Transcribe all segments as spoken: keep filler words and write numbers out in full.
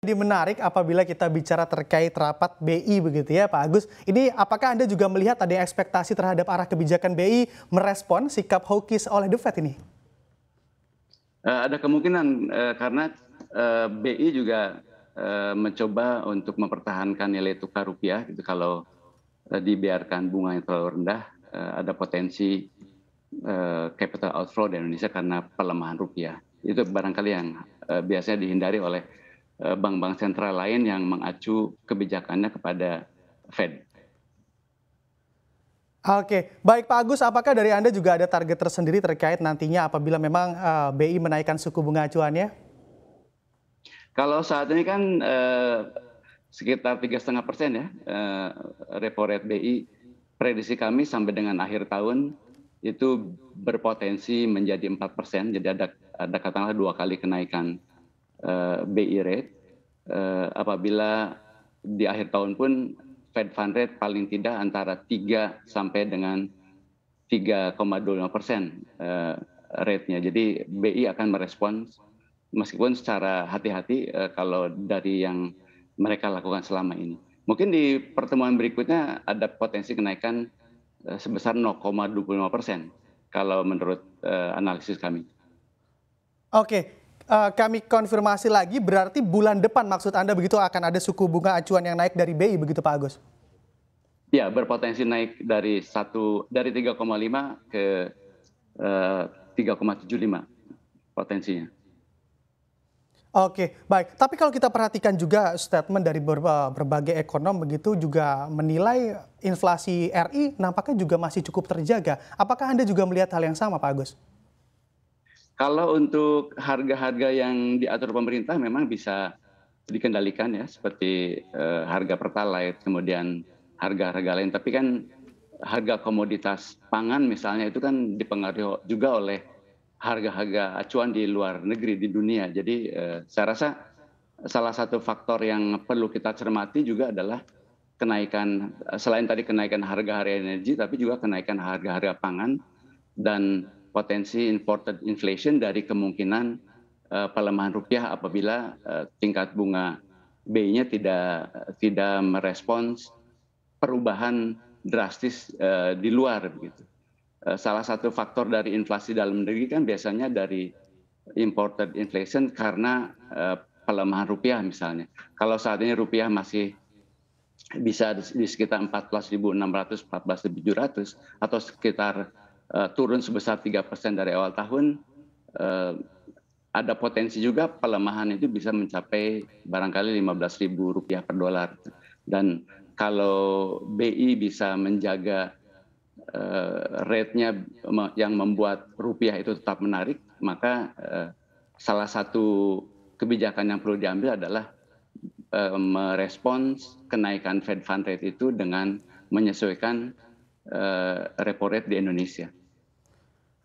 Jadi menarik apabila kita bicara terkait rapat B I begitu ya Pak Agus. Ini apakah Anda juga melihat ada ekspektasi terhadap arah kebijakan B I merespon sikap hawkish oleh The Fed ini? Uh, ada kemungkinan uh, karena uh, B I juga uh, mencoba untuk mempertahankan nilai tukar rupiah. Gitu, kalau uh, dibiarkan bunganya terlalu rendah, uh, ada potensi uh, capital outflow di Indonesia karena pelemahan rupiah. Itu barangkali yang uh, biasanya dihindari oleh bank-bank sentral lain yang mengacu kebijakannya kepada Fed. Oke, baik Pak Agus, apakah dari Anda juga ada target tersendiri terkait nantinya apabila memang uh, B I menaikkan suku bunga acuannya? Kalau saat ini kan uh, sekitar tiga koma lima persen ya, uh, repo rate B I, prediksi kami sampai dengan akhir tahun itu berpotensi menjadi empat persen, jadi ada, ada katakanlah dua kali kenaikan Uh, B I rate uh, apabila di akhir tahun pun Fed Fund Rate paling tidak antara tiga sampai dengan tiga koma dua lima persen uh, rate-nya. Jadi B I akan merespons meskipun secara hati-hati uh, kalau dari yang mereka lakukan selama ini. Mungkin di pertemuan berikutnya ada potensi kenaikan uh, sebesar nol koma dua lima persen kalau menurut uh, analisis kami. Oke. Kami konfirmasi lagi, berarti bulan depan maksud Anda begitu akan ada suku bunga acuan yang naik dari B I begitu Pak Agus? Ya, berpotensi naik dari satu dari tiga koma lima ke eh, tiga koma tujuh lima potensinya. Oke, baik. Tapi kalau kita perhatikan juga statement dari berbagai ekonom begitu juga menilai inflasi R I nampaknya juga masih cukup terjaga. Apakah Anda juga melihat hal yang sama Pak Agus? Kalau untuk harga-harga yang diatur pemerintah memang bisa dikendalikan ya, seperti eh, harga pertalite, kemudian harga-harga lain. Tapi kan harga komoditas pangan misalnya itu kan dipengaruhi juga oleh harga-harga acuan di luar negeri, di dunia. Jadi eh, saya rasa salah satu faktor yang perlu kita cermati juga adalah kenaikan, selain tadi kenaikan harga-harga energi, tapi juga kenaikan harga-harga pangan dan potensi imported inflation dari kemungkinan uh, pelemahan rupiah apabila uh, tingkat bunga B I-nya tidak tidak merespons perubahan drastis uh, di luar begitu. Uh, salah satu faktor dari inflasi dalam negeri kan biasanya dari imported inflation karena uh, pelemahan rupiah misalnya. Kalau saat ini rupiah masih bisa di sekitar empat belas ribu enam ratus, empat belas ribu tujuh ratus atau sekitar Uh, turun sebesar tiga persen dari awal tahun, uh, ada potensi juga pelemahan itu bisa mencapai barangkali lima belas ribu rupiah per dolar. Dan kalau B I bisa menjaga uh, rate-nya yang membuat rupiah itu tetap menarik, maka uh, salah satu kebijakan yang perlu diambil adalah uh, merespons kenaikan Fed Fund Rate itu dengan menyesuaikan uh, repo rate di Indonesia.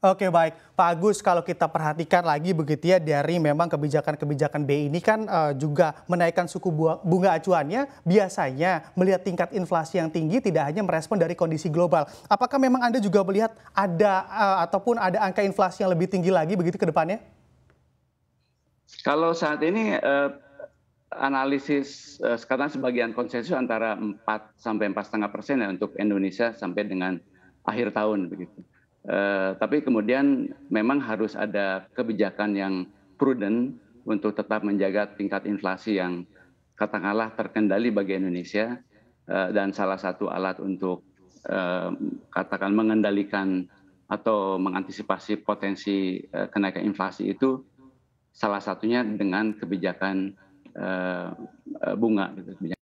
Oke baik, Pak Agus, kalau kita perhatikan lagi begitu ya dari memang kebijakan-kebijakan B I ini kan uh, juga menaikkan suku bunga acuannya, biasanya melihat tingkat inflasi yang tinggi tidak hanya merespon dari kondisi global. Apakah memang Anda juga melihat ada uh, ataupun ada angka inflasi yang lebih tinggi lagi begitu ke depannya? Kalau saat ini uh, analisis uh, sekarang sebagian konsensus antara empat sampai empat koma lima persen ya untuk Indonesia sampai dengan akhir tahun begitu. Uh, tapi kemudian memang harus ada kebijakan yang prudent untuk tetap menjaga tingkat inflasi yang katakanlah terkendali bagi Indonesia, uh, dan salah satu alat untuk uh, katakan mengendalikan atau mengantisipasi potensi uh, kenaikan inflasi itu salah satunya dengan kebijakan uh, bunga. Gitu.